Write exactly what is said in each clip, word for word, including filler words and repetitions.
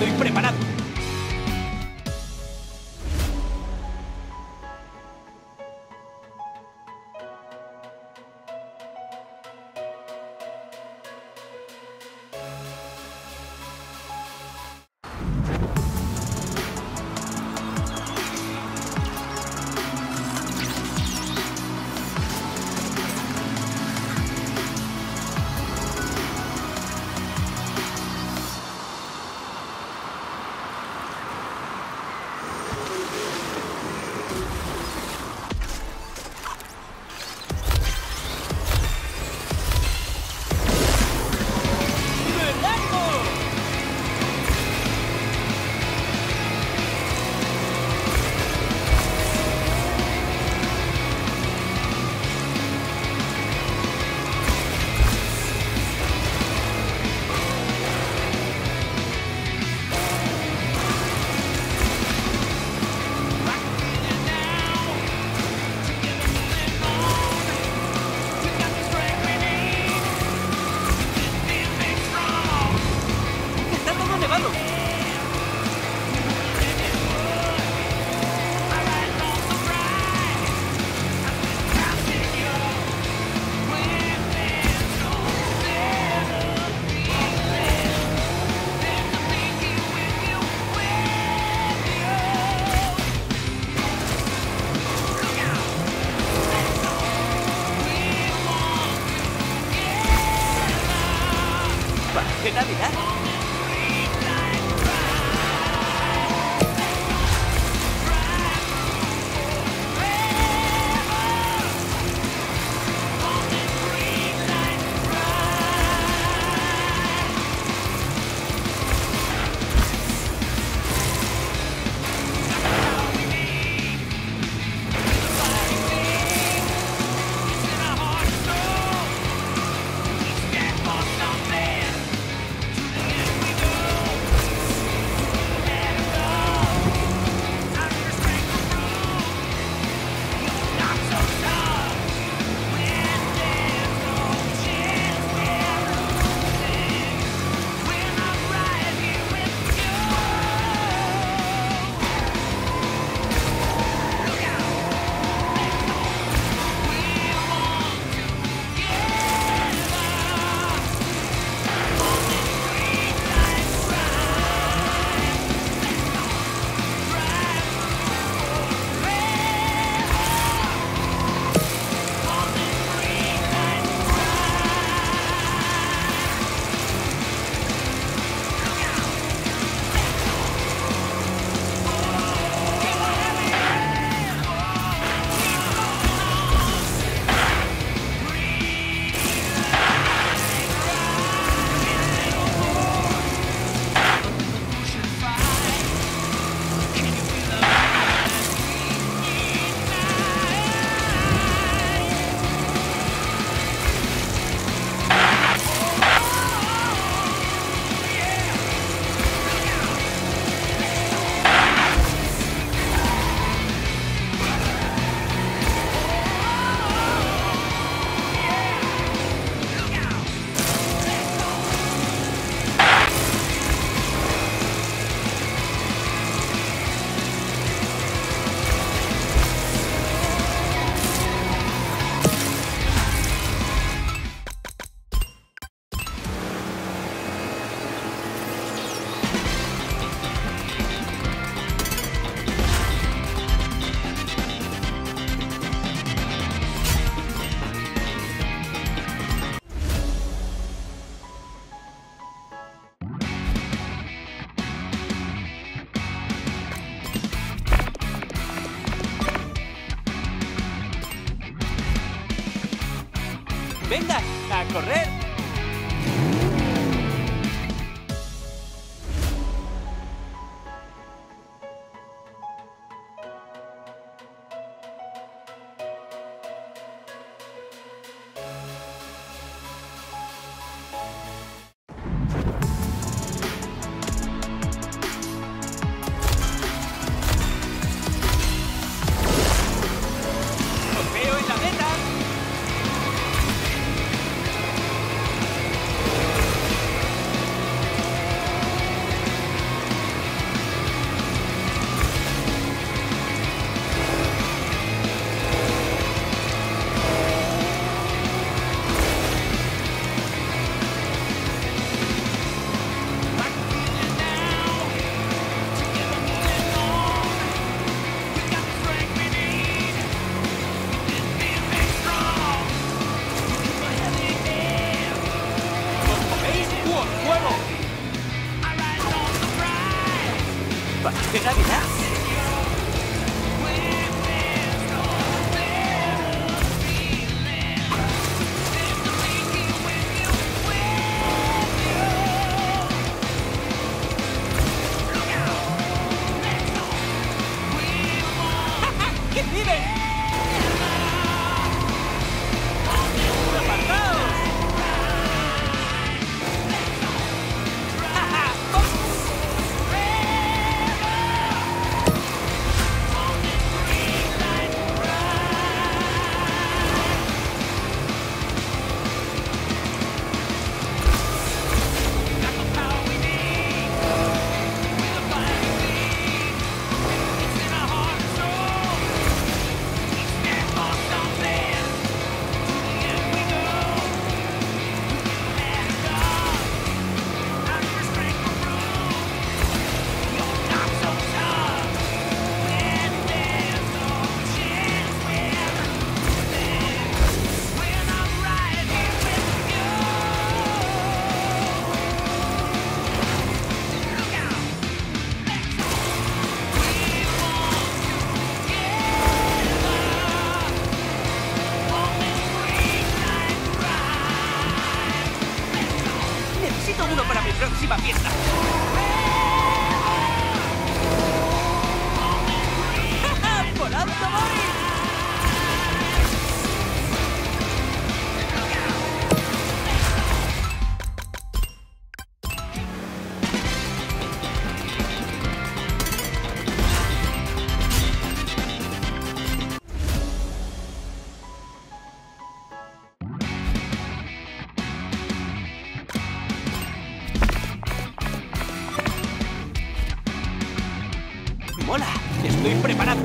listo y preparado. ¡Venga, a correr! ¡Veo en la meta! vive. Uno para mi próxima fiesta. ¡Volando, voy! ¡Hola! ¡Estoy preparado!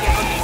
¡Gracias!